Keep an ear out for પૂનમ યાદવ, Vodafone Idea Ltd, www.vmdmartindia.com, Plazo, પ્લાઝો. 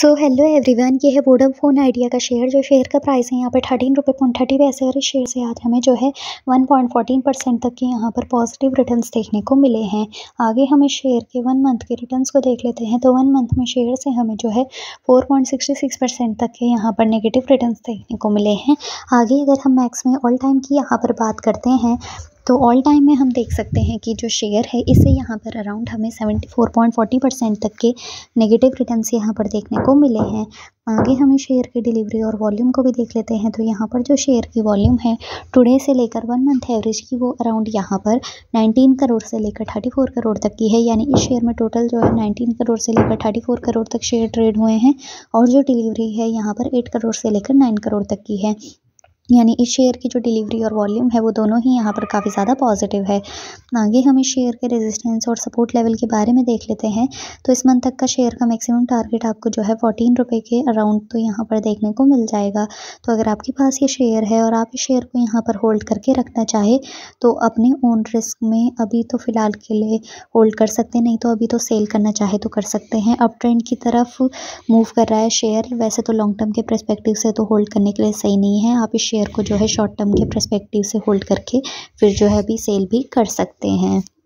So hello everyone, ये है Vodafone Idea का शेयर। जो शेयर का प्राइस है यहाँ पर 13.30 रुपये और इस शेयर से आज हमें जो है 1.14% तक के यहाँ पर पॉजिटिव रिटर्न्स देखने को मिले हैं। आगे हमें शेयर के 1 मंथ के रिटर्न्स को देख लेते हैं। तो 1 मंथ में शेयर से हमें जो है 4.66% तक के यहाँ पर नेगेटिव रिटर्न्स देखने को मिले हैं। आगे अगर हम मैक्स में ऑल टाइम की यहाँ पर बात करते हैं तो ऑल टाइम में हम देख सकते हैं कि जो शेयर है इसे यहाँ पर अराउंड हमें 74.40% तक के नेगेटिव रिटर्न्स यहाँ पर देखने को मिले हैं। आगे हमें शेयर की डिलीवरी और वॉल्यूम को भी देख लेते हैं। तो यहाँ पर जो शेयर की वॉल्यूम है टुडे से लेकर 1 मंथ एवरेज की, वो अराउंड यहाँ पर 19 करोड़ से लेकर 34 करोड़ तक की है। यानी इस शेयर में टोटल जो है 19 करोड़ से लेकर 34 करोड़ तक शेयर ट्रेड हुए हैं और जो डिलीवरी है यहाँ पर 8 करोड़ से लेकर 9 करोड़ तक की है। यानी इस शेयर की जो डिलीवरी और वॉल्यूम है वो दोनों ही यहाँ पर काफ़ी ज़्यादा पॉजिटिव है। आगे हम इस शेयर के रेजिस्टेंस और सपोर्ट लेवल के बारे में देख लेते हैं। तो इस मंथ तक का शेयर का मैक्सिमम टारगेट आपको जो है 14 रुपये के अराउंड तो यहाँ पर देखने को मिल जाएगा। तो अगर आपके पास ये शेयर है और आप इस शेयर को यहाँ पर होल्ड करके रखना चाहे तो अपने ओन रिस्क में अभी तो फ़िलहाल के लिए होल्ड कर सकते, नहीं तो अभी तो सेल करना चाहे तो कर सकते हैं। अप ट्रेंड की तरफ मूव कर रहा है शेयर, वैसे तो लॉन्ग टर्म के प्रस्पेक्टिव से तो होल्ड करने के लिए सही नहीं है। आप इस शेयर को जो है शॉर्ट टर्म के पर्सपेक्टिव से होल्ड करके फिर जो है अभी सेल भी कर सकते हैं।